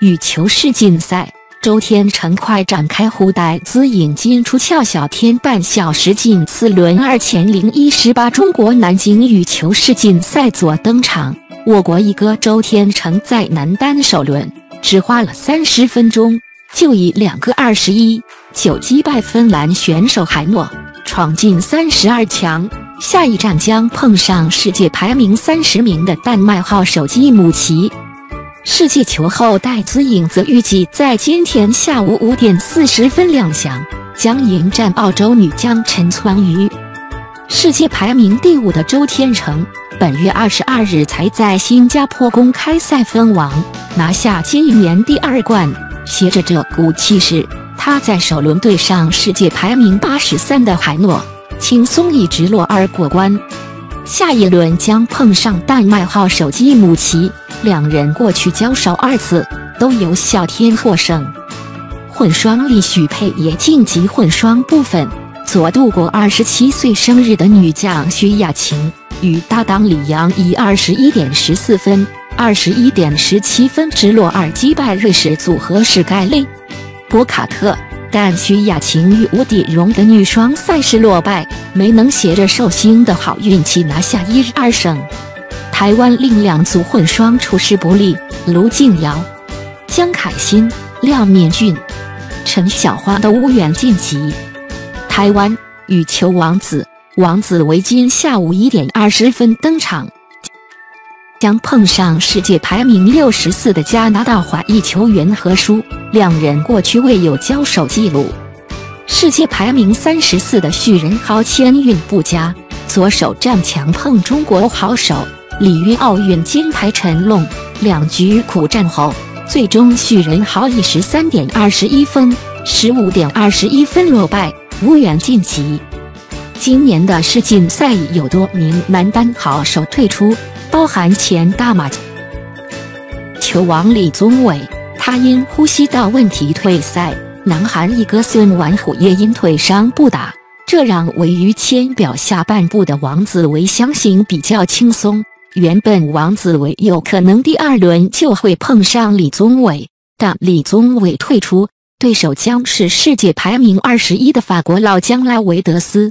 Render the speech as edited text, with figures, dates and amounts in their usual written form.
羽球世锦赛，周天成快展开胡戴姿引金出鞘，小天半小时进四轮二前0-1-18。中国南京羽球世锦赛昨登场，我国一哥周天成在男单首轮只花了30分钟，就以2个21-9击败芬兰选手海诺，闯进32强。下一站将碰上世界排名30名的丹麦号手基姆奇。 世界球后戴资颖则预计在今天下午5点40分亮相，将迎战澳洲女将陈川渝。世界排名第5的周天成，本月22日才在新加坡公开赛封王，拿下今年第2冠。携着这股气势，他在首轮对上世界排名83的海诺，轻松以直落2过关。 下一轮将碰上丹麦号手基姆奇，两人过去交手2次，都由小天获胜。混双里，许配也晋级混双部分。昨度过27岁生日的女将徐雅晴，与搭档李洋以 21.14 分、21.17 分直落2击败瑞士组合史盖利、博卡特。 但徐雅晴与吴娣蓉的女双赛事落败，没能携着寿星的好运气拿下1日2胜。台湾另2组混双处事不利，卢靖瑶、江凯欣、廖敏俊、陈晓花都无缘晋级。台湾羽球王子维今下午1点20分登场，将碰上世界排名64的加拿大华裔球员何舒。 两人过去未有交手记录。世界排名34的许仁豪千运不佳，左手站墙碰中国好手里约奥运金牌陈龙，2局苦战后，最终许仁豪以 13.21 分、15.21 分落败，无缘晋级。今年的世锦赛已有多名男单好手退出，包含前大马球王李宗伟。 他因呼吸道问题退赛，南韩一哥孙婉虎也因腿伤不打，这让位于千表下半部的王子维相形比较轻松。原本王子维有可能第2轮就会碰上李宗伟，但李宗伟退出，对手将是世界排名21的法国老将拉维德斯。